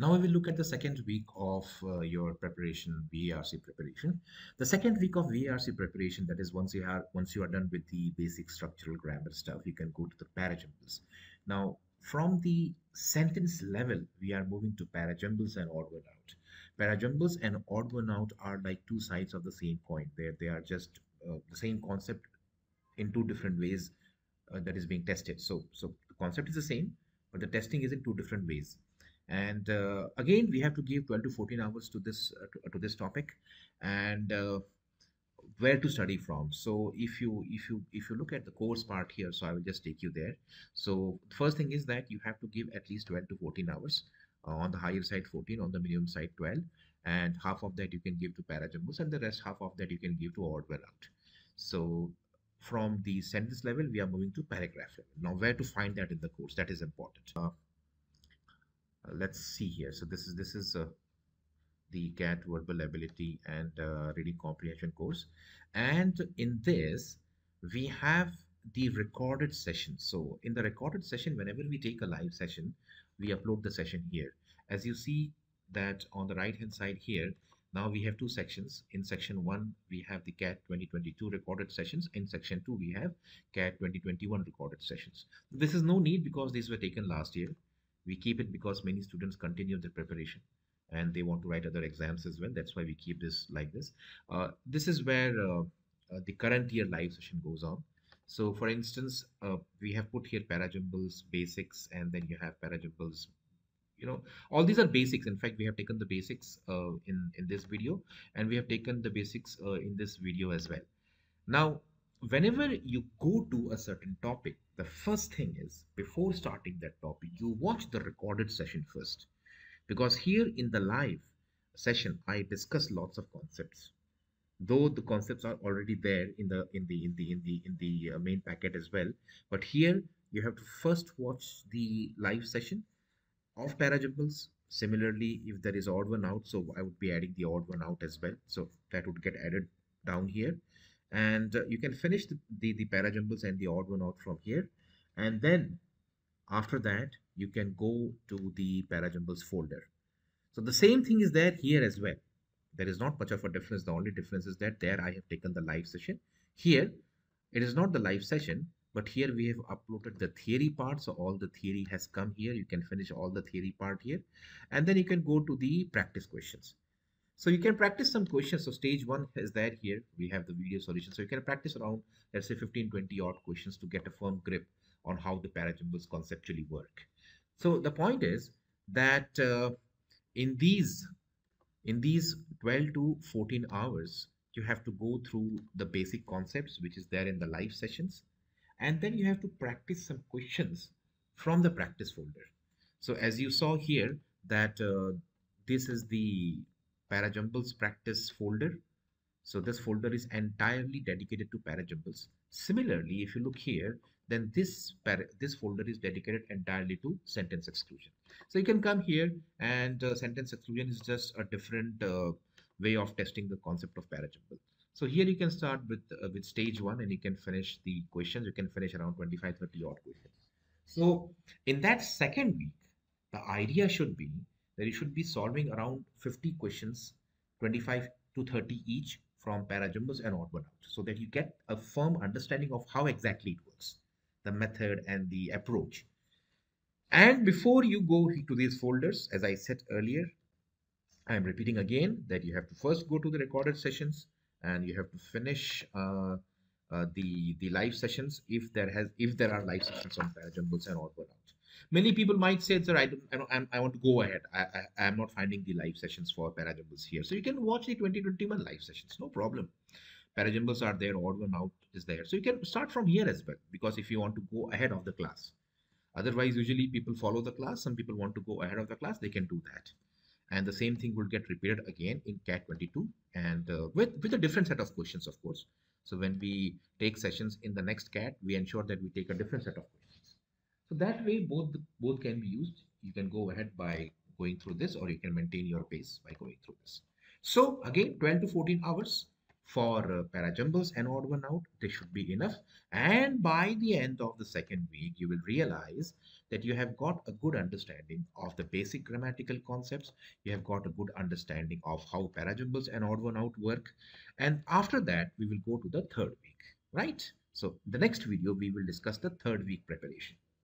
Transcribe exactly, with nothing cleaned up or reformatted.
Now we will look at the second week of uh, your preparation, V A R C preparation. The second week of V A R C preparation, that is once you are once you are done with the basic structural grammar stuff, you can go to the para-jumbles. Now from the sentence level, we are moving to para-jumbles and odd one out. Para-jumbles and odd one out are like two sides of the same coin. They they are just uh, the same concept in two different ways uh, that is being tested. So so the concept is the same, but the testing is in two different ways. And uh, again, we have to give twelve to fourteen hours to this uh, to, to this topic, and uh, where to study from. So if you if you if you look at the course part here, so I will just take you there. So the first thing is that you have to give at least twelve to fourteen hours, uh, on the higher side fourteen, on the minimum side twelve, and half of that you can give to para-jumbles and the rest half of that you can give to odd one out. So from the sentence level, we are moving to paragraph level. Now where to find that in the course, that is important. Uh, let's see here. So this is this is uh, the CAT verbal ability and uh, reading comprehension course, and in this we have the recorded session. So in the recorded session, whenever we take a live session, we upload the session here. As you see that on the right hand side here, now we have two sections. In section one we have the CAT twenty twenty-two recorded sessions. In section two we have CAT twenty twenty-one recorded sessions. This is no need because these were taken last year. We keep it because many students continue their preparation and they want to write other exams as well. That's why we keep this like this. Uh, this is where uh, uh, the current year live session goes on. So for instance, uh, we have put here para-jumbles basics, and then you have para-jumbles, you know, all these are basics. In fact, we have taken the basics uh, in, in this video, and we have taken the basics uh, in this video as well. Now, whenever you go to a certain topic, the first thing is, before starting that topic, you watch the recorded session first. Because here in the live session, I discuss lots of concepts, though the concepts are already there in the in the in the in the in the main packet as well. But here you have to first watch the live session of para-jumbles. Similarly, if there is odd one out, so I would be adding the odd one out as well. So that would get added down here, and uh, you can finish the the, the para-jumbles and the odd one out from here, and then after that you can go to the para-jumbles folder. So the same thing is there here as well. There is not much of a difference. The only difference is that there I have taken the live session. Here it is not the live session, but here we have uploaded the theory part. So all the theory has come here. You can finish all the theory part here, and then you can go to the practice questions. So you can practice some questions. So stage one is there. Here we have the video solution. So you can practice around, let's say, fifteen, twenty odd questions to get a firm grip on how the para-jumbles conceptually work. So the point is that uh, in these in these twelve to fourteen hours, you have to go through the basic concepts which is there in the live sessions, and then you have to practice some questions from the practice folder. So as you saw here that uh, this is the para-jumbles practice folder. So this folder is entirely dedicated to para-jumbles. Similarly, if you look here, then this this folder is dedicated entirely to sentence exclusion. So you can come here, and uh, sentence exclusion is just a different uh, way of testing the concept of para-jumble. So here you can start with uh, with stage one, and you can finish the questions. You can finish around twenty-five, thirty odd questions. So in that second week, the idea should be that you should be solving around fifty questions, twenty-five to thirty each, from para-jumbles and odd one out, so that you get a firm understanding of how exactly it works, the method and the approach. And before you go to these folders, as I said earlier, I am repeating again that you have to first go to the recorded sessions, and you have to finish uh, uh, the the live sessions if there has if there are live sessions on para-jumbles and odd one out. Many people might say, sir, I don't, I, don't, I want to go ahead. I, I, I'm not finding the live sessions for para-jumbles here. So you can watch the twenty twenty-one live sessions, no problem. Para-jumbles are there, odd one out is there. So you can start from here as well, because if you want to go ahead of the class. Otherwise, usually people follow the class. Some people want to go ahead of the class, they can do that. And the same thing will get repeated again in CAT twenty-two, and uh, with, with a different set of questions, of course. So when we take sessions in the next CAT, we ensure that we take a different set of questions. So that way both both can be used. You can go ahead by going through this, or you can maintain your pace by going through this. So again, twelve to fourteen hours for uh, para-jumbles and odd one out, this should be enough. And by the end of the second week, you will realize that you have got a good understanding of the basic grammatical concepts. You have got a good understanding of how para-jumbles and odd one out work. And after that, we will go to the third week, right? So the next video, we will discuss the third week preparation.